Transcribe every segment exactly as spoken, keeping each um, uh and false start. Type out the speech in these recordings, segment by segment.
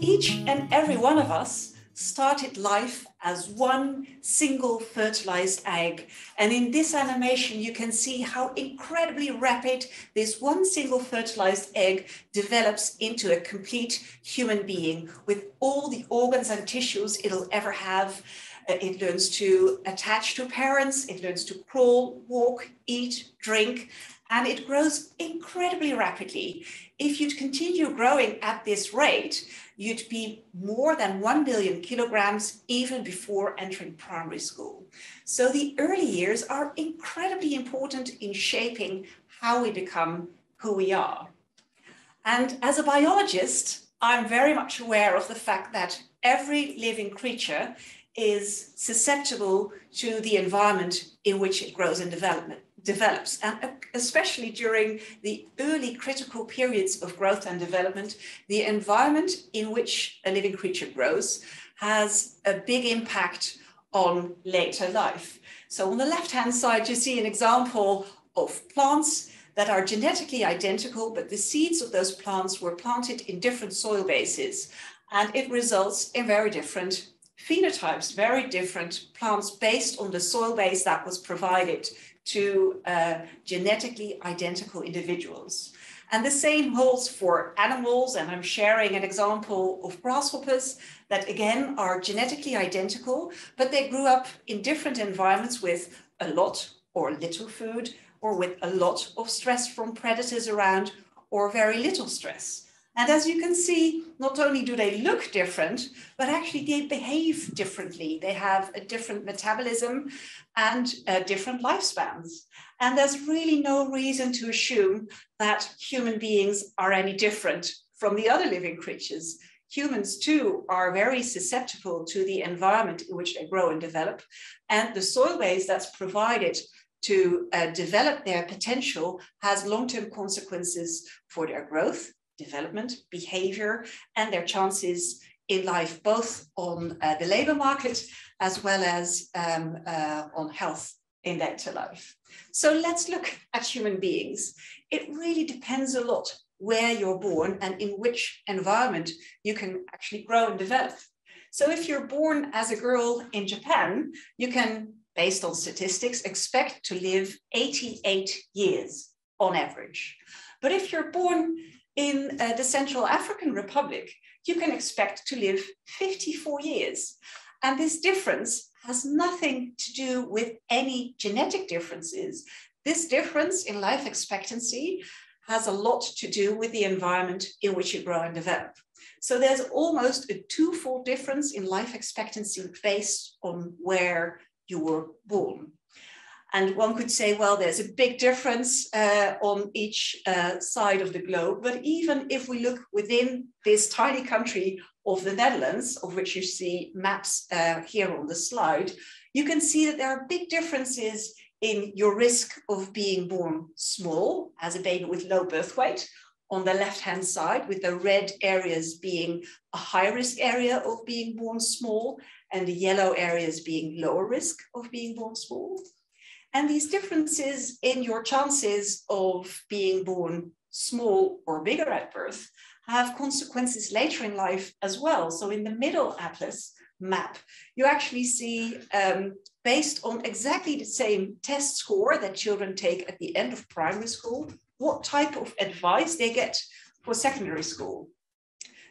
Each and every one of us started life as one single fertilized egg. And in this animation, you can see how incredibly rapid this one single fertilized egg develops into a complete human being with all the organs and tissues it'll ever have. It learns to attach to parents, it learns to crawl, walk, eat, drink, and it grows incredibly rapidly. If you'd continue growing at this rate, you'd be more than one billion kilograms even before entering primary school. So the early years are incredibly important in shaping how we become who we are. And as a biologist, I'm very much aware of the fact that every living creature is susceptible to the environment in which it grows and development, develops. And especially during the early critical periods of growth and development, the environment in which a living creature grows has a big impact on later life. So on the left-hand side, you see an example of plants that are genetically identical, but the seeds of those plants were planted in different soil bases, and it results in very different phenotypes, very different plants based on the soil base that was provided to uh, genetically identical individuals. And the same holds for animals, and I'm sharing an example of grasshoppers that again are genetically identical, but they grew up in different environments with a lot or little food, or with a lot of stress from predators around, or very little stress. And as you can see, not only do they look different, but actually they behave differently. They have a different metabolism and uh, different lifespans. And there's really no reason to assume that human beings are any different from the other living creatures. Humans too are very susceptible to the environment in which they grow and develop. And the soil base that's provided to uh, develop their potential has long-term consequences for their growth, development, behavior, and their chances in life, both on uh, the labor market as well as um, uh, on health in later life. So let's look at human beings. It really depends a lot where you're born and in which environment you can actually grow and develop. So if you're born as a girl in Japan, you can, based on statistics, expect to live eighty-eight years on average. But if you're born in uh, the Central African Republic, you can expect to live fifty-four years. And this difference has nothing to do with any genetic differences. This difference in life expectancy has a lot to do with the environment in which you grow and develop. So there's almost a twofold difference in life expectancy based on where you were born. And one could say, well, there's a big difference uh, on each uh, side of the globe. But even if we look within this tiny country of the Netherlands, of which you see maps uh, here on the slide, you can see that there are big differences in your risk of being born small as a baby with low birth weight on the left-hand side, with the red areas being a high-risk area of being born small and the yellow areas being lower risk of being born small. And these differences in your chances of being born small or bigger at birth have consequences later in life as well. So in the middle atlas map, you actually see, um, based on exactly the same test score that children take at the end of primary school, what type of advice they get for secondary school.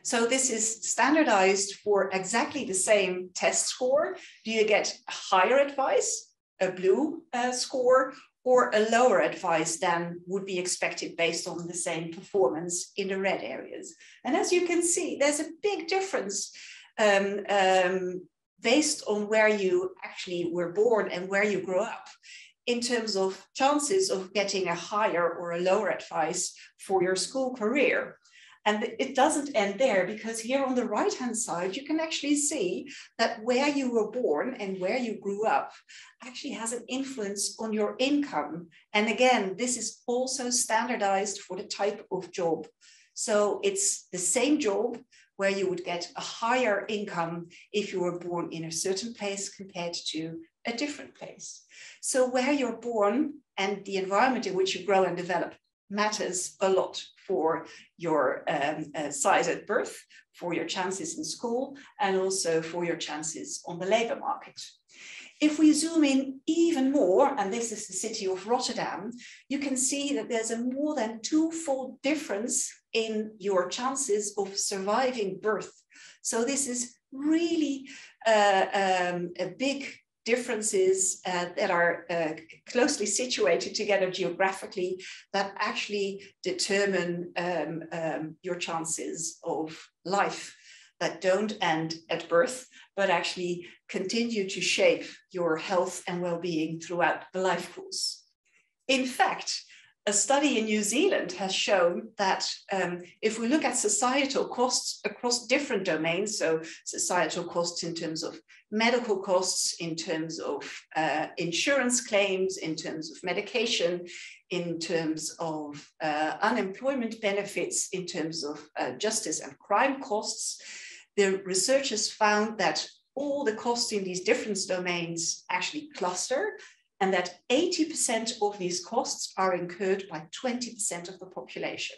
So this is standardized for exactly the same test score. Do you get higher advice, a blue uh, score, or a lower advice than would be expected based on the same performance in the red areas? And as you can see, there's a big difference um, um, based on where you actually were born and where you grew up in terms of chances of getting a higher or a lower advice for your school career. And it doesn't end there, because here on the right-hand side, you can actually see that where you were born and where you grew up actually has an influence on your income. And again, this is also standardized for the type of job. So it's the same job where you would get a higher income if you were born in a certain place compared to a different place. So where you're born and the environment in which you grow and develop matters a lot for your um, uh, size at birth, for your chances in school, and also for your chances on the labor market. If we zoom in even more, and this is the city of Rotterdam, you can see that there's a more than twofold difference in your chances of surviving birth. So this is really uh, um, a big differences uh, that are uh, closely situated together geographically that actually determine um, um, your chances of life that don't end at birth, but actually continue to shape your health and well-being throughout the life course. In fact, a study in New Zealand has shown that um, if we look at societal costs across different domains, so societal costs in terms of medical costs, in terms of uh, insurance claims, in terms of medication, in terms of uh, unemployment benefits, in terms of uh, justice and crime costs, the researchers found that all the costs in these different domains actually cluster, and that eighty percent of these costs are incurred by twenty percent of the population.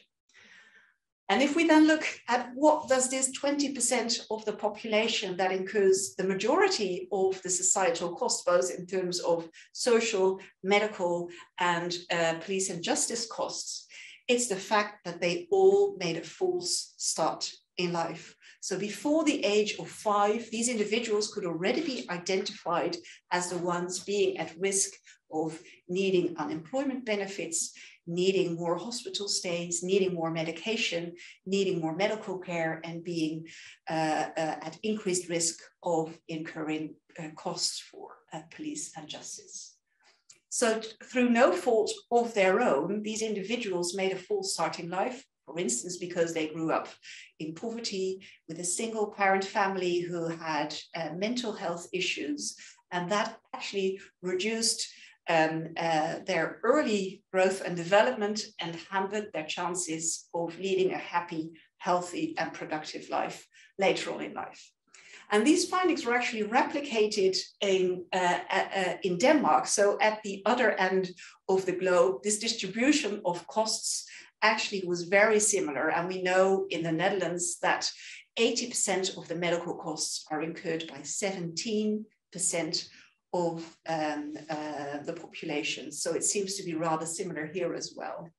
And if we then look at what does this twenty percent of the population that incurs the majority of the societal costs, both in terms of social, medical, and uh, police and justice costs, it's the fact that they all made a false start in life. So before the age of five, these individuals could already be identified as the ones being at risk of needing unemployment benefits, needing more hospital stays, needing more medication, needing more medical care, and being uh, uh, at increased risk of incurring uh, costs for uh, police and justice. So through no fault of their own, these individuals made a false start in life. For instance, because they grew up in poverty with a single parent family who had uh, mental health issues, and that actually reduced um, uh, their early growth and development and hampered their chances of leading a happy, healthy, and productive life later on in life. And these findings were actually replicated in, uh, uh, in Denmark. So at the other end of the globe, this distribution of costs actually was very similar. And we know in the Netherlands that eighty percent of the medical costs are incurred by seventeen percent of um, uh, the population. So it seems to be rather similar here as well.